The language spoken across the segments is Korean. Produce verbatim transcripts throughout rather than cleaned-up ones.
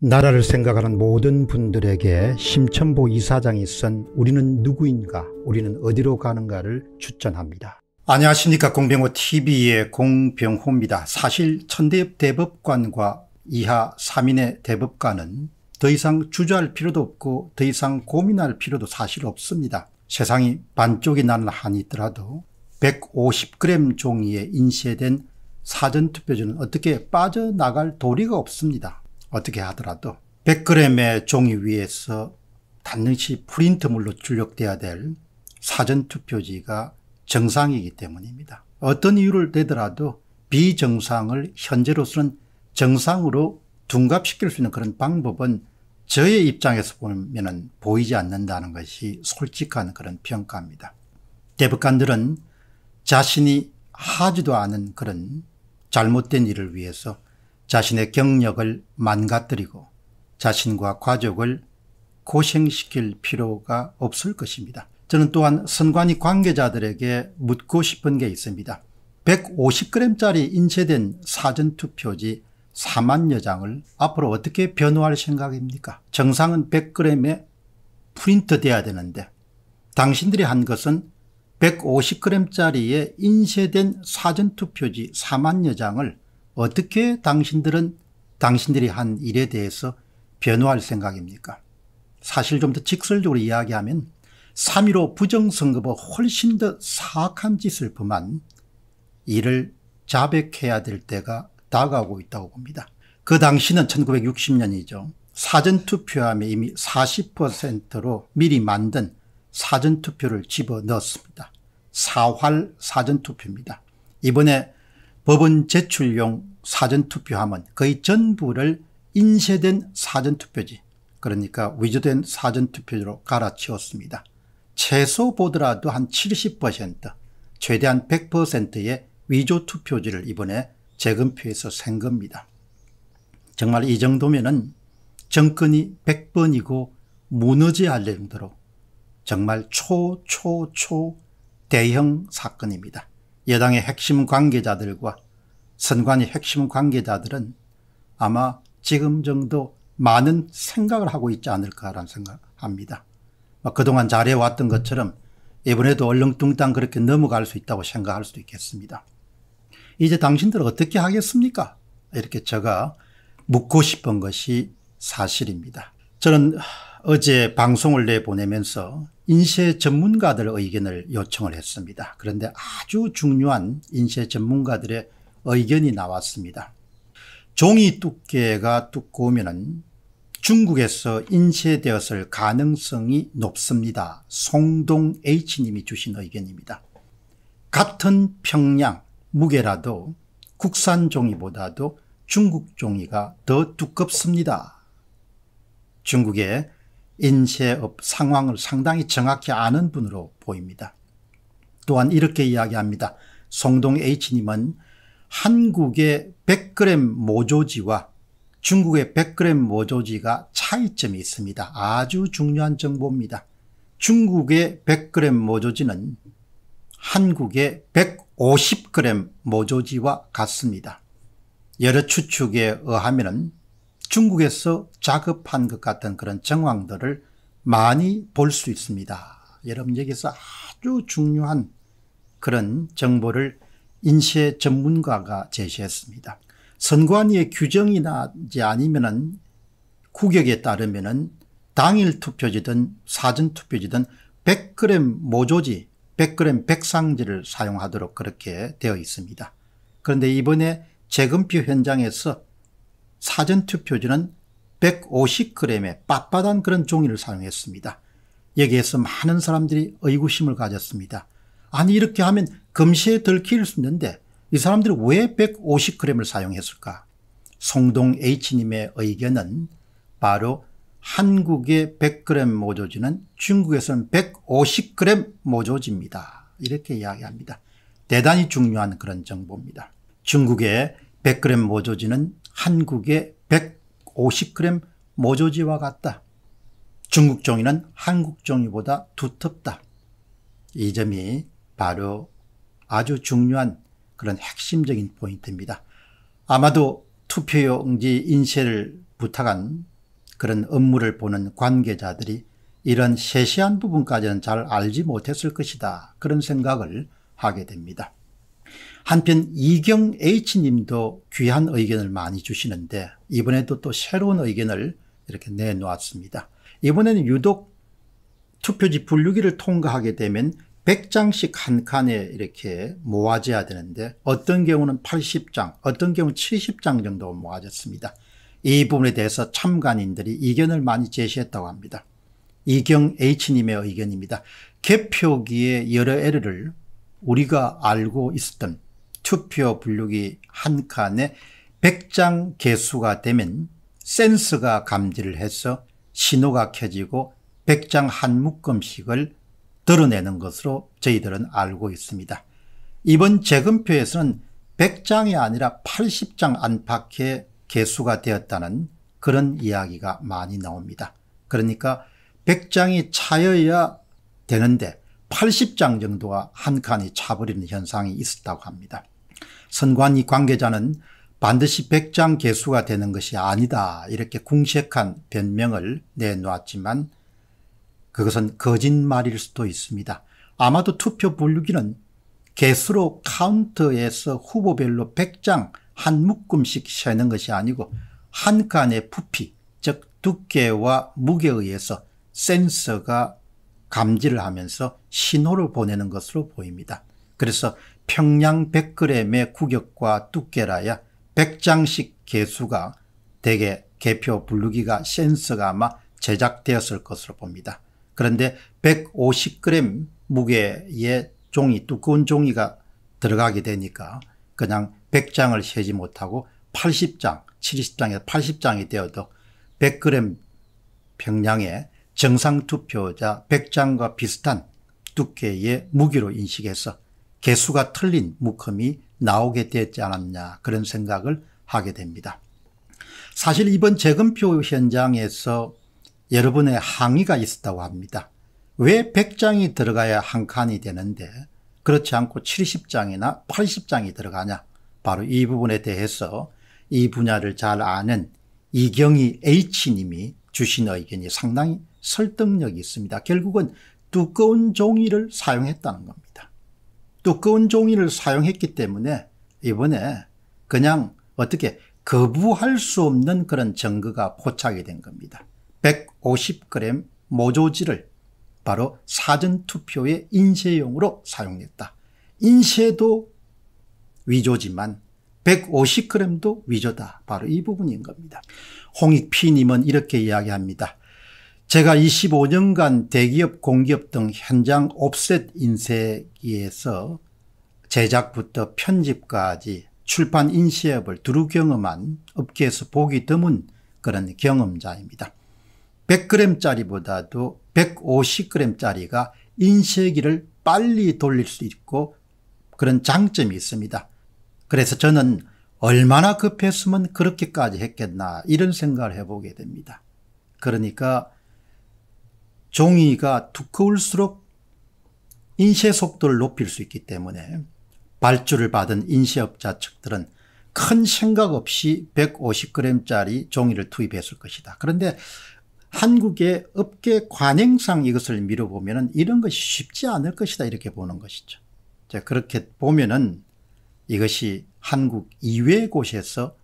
나라를 생각하는 모든 분들에게 심천보 이사장이 쓴 우리는 누구인가, 우리는 어디로 가는가를 추천합니다. 안녕하십니까, 공병호티비의 공병호입니다. 사실 천대엽 대법관과 이하 삼인의 대법관은 더 이상 주저할 필요도 없고 더 이상 고민할 필요도 사실 없습니다. 세상이 반쪽이 나는 한이 있더라도 백오십 그램 종이에 인쇄된 사전투표지는 어떻게 빠져나갈 도리가 없습니다. 어떻게 하더라도 백 그램의 종이 위에서 단능시 프린트물로 출력돼야 될 사전투표지가 정상이기 때문입니다. 어떤 이유를 대더라도 비정상을 현재로서는 정상으로 둔갑시킬 수 있는 그런 방법은 저의 입장에서 보면 보이지 않는다는 것이 솔직한 그런 평가입니다. 대법관들은 자신이 하지도 않은 그런 잘못된 일을 위해서 자신의 경력을 망가뜨리고 자신과 가족을 고생시킬 필요가 없을 것입니다. 저는 또한 선관위 관계자들에게 묻고 싶은 게 있습니다. 백오십 그램짜리 인쇄된 사전투표지 사만여 장을 앞으로 어떻게 변호할 생각입니까? 정상은 백 그램에 프린트돼야 되는데 당신들이 한 것은 백오십 그램짜리에 인쇄된 사전투표지 사만여 장을 어떻게 당신들은 당신들이 한 일에 대해서 변호할 생각입니까? 사실 좀 더 직설적으로 이야기하면 삼일오 부정선거보다 훨씬 더 사악한 짓을 범한 이를 자백해야 될 때가 다가오고 있다고 봅니다. 그 당시는 천구백육십 년이죠. 사전투표함에 이미 사십 퍼센트로 미리 만든 사전투표를 집어넣었습니다. 사활 사전투표입니다. 이번에 법원 제출용 사전투표함은 거의 전부를 인쇄된 사전투표지, 그러니까 위조된 사전투표지로 갈아치웠습니다. 최소 보더라도 한 칠십 퍼센트, 최대한 백 퍼센트의 위조투표지를 이번에 재검표해서 센 겁니다. 정말 이 정도면은 정권이 백 번이고 무너져야 할 정도로 정말 초초초 대형 사건입니다. 여당의 핵심 관계자들과 선관위 핵심 관계자들은 아마 지금 정도 많은 생각을 하고 있지 않을까라는 생각합니다. 그동안 잘해왔던 것처럼 이번에도 얼렁뚱땅 그렇게 넘어갈 수 있다고 생각할 수도 있겠습니다. 이제 당신들 어떻게 하겠습니까? 이렇게 제가 묻고 싶은 것이 사실입니다. 저는 어제 방송을 내보내면서 인쇄 전문가들의 의견을 요청을 했습니다. 그런데 아주 중요한 인쇄 전문가들의 의견이 나왔습니다. 종이 두께가 두꺼우면 중국에서 인쇄되었을 가능성이 높습니다. 송동 H님이 주신 의견입니다. 같은 평량 무게라도 국산 종이보다도 중국 종이가 더 두껍습니다. 중국의 인쇄업 상황을 상당히 정확히 아는 분으로 보입니다. 또한 이렇게 이야기합니다. 송동 H님은 한국의 백 그램 모조지와 중국의 백 그램 모조지가 차이점이 있습니다. 아주 중요한 정보입니다. 중국의 백 그램 모조지는 한국의 백오십 그램 모조지와 같습니다. 여러 추측에 의하면은 중국에서 작업한 것 같은 그런 정황들을 많이 볼 수 있습니다. 여러분, 여기서 아주 중요한 그런 정보를 인쇄 전문가가 제시했습니다. 선관위의 규정이나 이제 아니면은 구격에 따르면은 당일 투표지든 사전 투표지든 백 그램 모조지, 백 그램 백상지를 사용하도록 그렇게 되어 있습니다. 그런데 이번에 재검표 현장에서 사전투표지는 백오십 그램의 빳빳한 그런 종이를 사용했습니다. 여기에서 많은 사람들이 의구심을 가졌습니다. 아니, 이렇게 하면 금시에 들킬 수 있는데 이 사람들이 왜 백오십 그램을 사용했을까? 송동 H님의 의견은 바로 한국의 백 그램 모조지는 중국에서는 백오십 그램 모조지입니다. 이렇게 이야기합니다. 대단히 중요한 그런 정보입니다. 중국의 백 그램 모조지는 한국의 백오십 그램 모조지와 같다. 중국 종이는 한국 종이보다 두텁다. 이 점이 바로 아주 중요한 그런 핵심적인 포인트입니다. 아마도 투표용지 인쇄를 부탁한 그런 업무를 보는 관계자들이 이런 세세한 부분까지는 잘 알지 못했을 것이다, 그런 생각을 하게 됩니다. 한편 이경 H님도 귀한 의견을 많이 주시는데 이번에도 또 새로운 의견을 이렇게 내놓았습니다. 이번에는 유독 투표지 분류기를 통과하게 되면 백 장씩 한 칸에 이렇게 모아져야 되는데 어떤 경우는 팔십 장, 어떤 경우는 칠십 장 정도 모아졌습니다. 이 부분에 대해서 참관인들이 이견을 많이 제시했다고 합니다. 이경 H님의 의견입니다. 개표기의 여러 에러를 우리가 알고 있었던 투표 분류기 한 칸에 백 장 개수가 되면 센서가 감지를 해서 신호가 켜지고 백 장 한 묶음씩을 드러내는 것으로 저희들은 알고 있습니다. 이번 재검표에서는 백 장이 아니라 팔십 장 안팎의 개수가 되었다는 그런 이야기가 많이 나옵니다. 그러니까 백 장이 차여야 되는데 팔십 장 정도가 한 칸이 차버리는 현상이 있었다고 합니다. 선관위 관계자는 반드시 백 장 개수가 되는 것이 아니다, 이렇게 궁색한 변명을 내놓았지만 그것은 거짓말일 수도 있습니다. 아마도 투표 분류기는 개수로 카운터에서 후보별로 백 장 한 묶음씩 세는 것이 아니고 한 칸의 부피, 즉 두께와 무게에 의해서 센서가 감지를 하면서 신호를 보내는 것으로 보입니다. 그래서 평양 백 그램의 구격과 두께라야 백 장씩 개수가 되게 개표 분류기가 센서가 아마 제작되었을 것으로 봅니다. 그런데 백오십 그램 무게의 종이, 두꺼운 종이가 들어가게 되니까 그냥 백 장을 세지 못하고 팔십 장, 칠십 장에서 팔십 장이 되어도 백 그램 평량의 정상투표자 백 장과 비슷한 두께의 무기로 인식해서 개수가 틀린 묶음이 나오게 되지 않았냐, 그런 생각을 하게 됩니다. 사실 이번 재검표 현장에서 여러분의 항의가 있었다고 합니다. 왜 백 장이 들어가야 한 칸이 되는데 그렇지 않고 칠십 장이나 팔십 장이 들어가냐, 바로 이 부분에 대해서 이 분야를 잘 아는 이경희 H님이 주신 의견이 상당히 설득력이 있습니다. 결국은 두꺼운 종이를 사용했다는 겁니다. 두꺼운 종이를 사용했기 때문에 이번에 그냥 어떻게 거부할 수 없는 그런 증거가 포착이 된 겁니다. 백오십 그램 모조지를 바로 사전투표의 인쇄용으로 사용했다. 인쇄도 위조지만 백오십 그램도 위조다, 바로 이 부분인 겁니다. 홍익피님은 이렇게 이야기합니다. 제가 이십오 년간 대기업, 공기업 등 현장 옵셋 인쇄기에서 제작부터 편집까지 출판 인쇄업을 두루 경험한 업계에서 보기 드문 그런 경험자입니다. 백 그램짜리보다도 백오십 그램짜리가 인쇄기를 빨리 돌릴 수 있고 그런 장점이 있습니다. 그래서 저는 얼마나 급했으면 그렇게까지 했겠나, 이런 생각을 해보게 됩니다. 그러니까 종이가 두꺼울수록 인쇄 속도를 높일 수 있기 때문에 발주를 받은 인쇄업자 측들은 큰 생각 없이 백오십 그램짜리 종이를 투입했을 것이다. 그런데 한국의 업계 관행상 이것을 미뤄보면 이런 것이 쉽지 않을 것이다, 이렇게 보는 것이죠. 자, 그렇게 보면은 이것이 한국 이외의 곳에서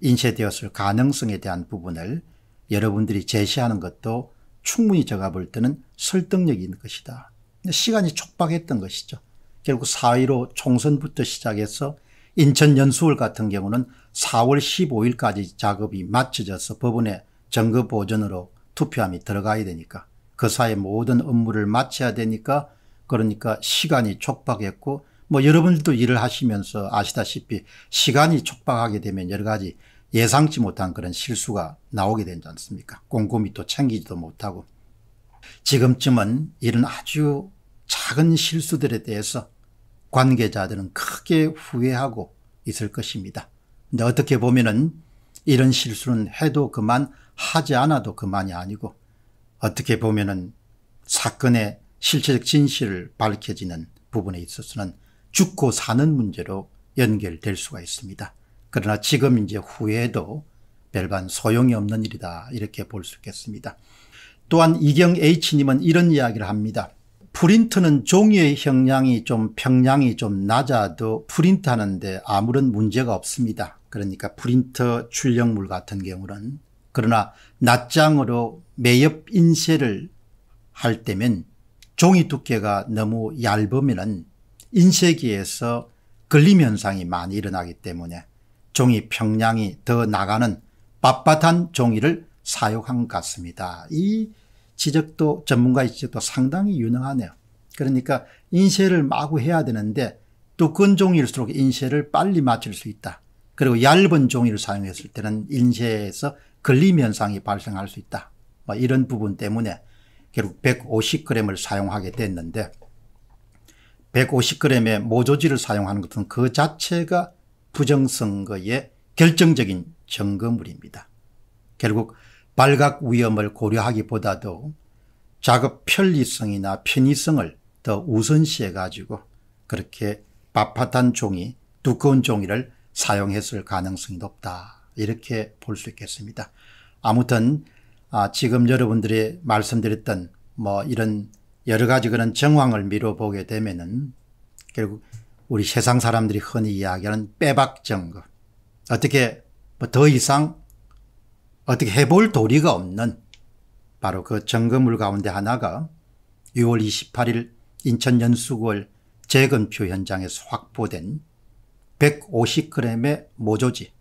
인쇄되었을 가능성에 대한 부분을 여러분들이 제시하는 것도 충분히 제가 볼 때는 설득력이 있는 것이다. 시간이 촉박했던 것이죠. 결국 사 일오 총선부터 시작해서 인천 연수월 같은 경우는 사월 십오일까지 작업이 마쳐져서 법원에 증거 보존으로 투표함이 들어가야 되니까 그 사이 모든 업무를 마쳐야 되니까 그러니까 시간이 촉박했고 뭐 여러분들도 일을 하시면서 아시다시피 시간이 촉박하게 되면 여러 가지 예상치 못한 그런 실수가 나오게 되지 않습니까? 꼼꼼히 또 챙기지도 못하고 지금쯤은 이런 아주 작은 실수들에 대해서 관계자들은 크게 후회하고 있을 것입니다. 근데 어떻게 보면은 이런 실수는 해도 그만 하지 않아도 그만이 아니고 어떻게 보면은 사건의 실체적 진실을 밝혀지는 부분에 있어서는 죽고 사는 문제로 연결될 수가 있습니다. 그러나 지금 이제 후에도 별반 소용이 없는 일이다, 이렇게 볼 수 있겠습니다. 또한 이경 H님은 이런 이야기를 합니다. 프린트는 종이의 형량이 좀 평량이 좀 낮아도 프린트하는데 아무런 문제가 없습니다. 그러니까 프린터 출력물 같은 경우는. 그러나 낱장으로 매엽 인쇄를 할 때면 종이 두께가 너무 얇으면 인쇄기에서 걸림 현상이 많이 일어나기 때문에 종이 평량이 더 나가는 빳빳한 종이를 사용한 것 같습니다. 이 지적도, 전문가의 지적도 상당히 유능하네요. 그러니까 인쇄를 마구 해야 되는데 두꺼운 종일수록 인쇄를 빨리 맞출 수 있다. 그리고 얇은 종이를 사용했을 때는 인쇄에서 걸림 현상이 발생할 수 있다. 뭐 이런 부분 때문에 결국 백오십 그램을 사용하게 됐는데, 백오십 그램의 모조지를 사용하는 것은 그 자체가 부정선거의 결정적인 증거물입니다. 결국 발각 위험을 고려하기보다도 작업 편리성이나 편의성을 더 우선시해 가지고 그렇게 빳빳한 종이, 두꺼운 종이를 사용했을 가능성이 높다, 이렇게 볼 수 있겠습니다. 아무튼 아, 지금 여러분들이 말씀드렸던 뭐 이런 여러 가지 그런 정황을 미뤄보게 되면은 결국 우리 세상 사람들이 흔히 이야기하는 빼박 증거, 어떻게 뭐 더 이상 어떻게 해볼 도리가 없는 바로 그 증거물 가운데 하나가 유월 이십팔일 인천 연수구월 재건표 현장에서 확보된 백오십 그램의 모조지,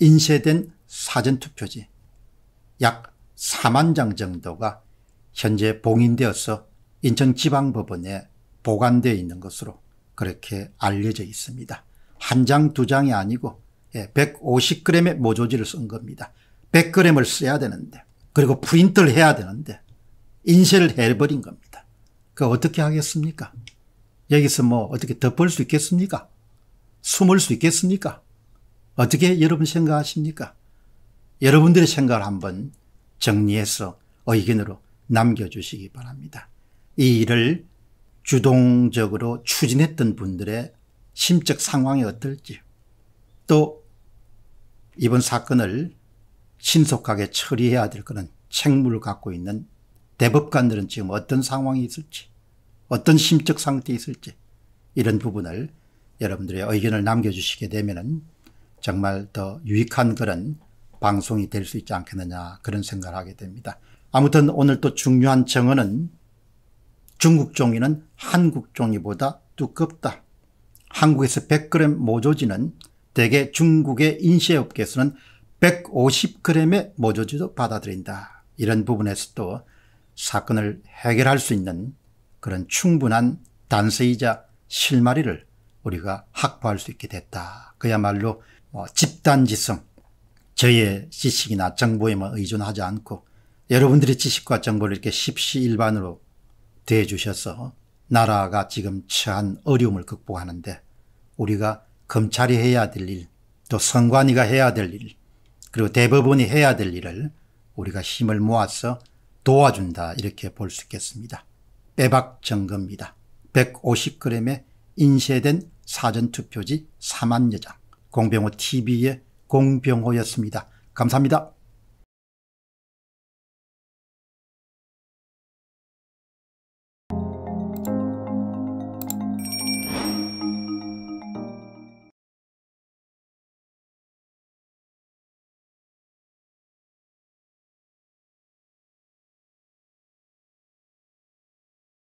인쇄된 사전투표지 약 사만 장 정도가 현재 봉인되어서 인천지방법원에 보관되어 있는 것으로 그렇게 알려져 있습니다. 한 장, 두 장이 아니고 백오십 그램의 모조지를 쓴 겁니다. 백 그램을 써야 되는데, 그리고 프린트를 해야 되는데 인쇄를 해버린 겁니다. 그 어떻게 하겠습니까? 여기서 뭐 어떻게 덮을 수 있겠습니까? 숨을 수 있겠습니까? 어떻게 여러분 생각하십니까? 여러분들의 생각을 한번 정리해서 의견으로 남겨주시기 바랍니다. 이 일을 주동적으로 추진했던 분들의 심적 상황이 어떨지, 또 이번 사건을 신속하게 처리해야 될 그런 책무를 갖고 있는 대법관들은 지금 어떤 상황이 있을지, 어떤 심적 상태에 있을지, 이런 부분을 여러분들의 의견을 남겨주시게 되면은 정말 더 유익한 그런 방송이 될 수 있지 않겠느냐, 그런 생각을 하게 됩니다. 아무튼 오늘 또 중요한 정언은 중국 종이는 한국 종이보다 두껍다. 한국에서 백 그램 모조지는 대개 중국의 인쇄업계에서는 백오십 그램의 모조지도 받아들인다. 이런 부분에서도 사건을 해결할 수 있는 그런 충분한 단서이자 실마리를 우리가 확보할 수 있게 됐다. 그야말로 뭐 집단지성, 저의 지식이나 정보에만 의존하지 않고 여러분들의 지식과 정보를 이렇게 십시일반으로 대해주셔서 나라가 지금 처한 어려움을 극복하는데 우리가 검찰이 해야 될 일, 또 선관위가 해야 될 일, 그리고 대법원이 해야 될 일을 우리가 힘을 모아서 도와준다, 이렇게 볼 수 있겠습니다. 빼박 증거입니다. 백오십 그램의 인쇄된 사전투표지 사만여 장. 공병호 티비의 공병호였습니다. 감사합니다.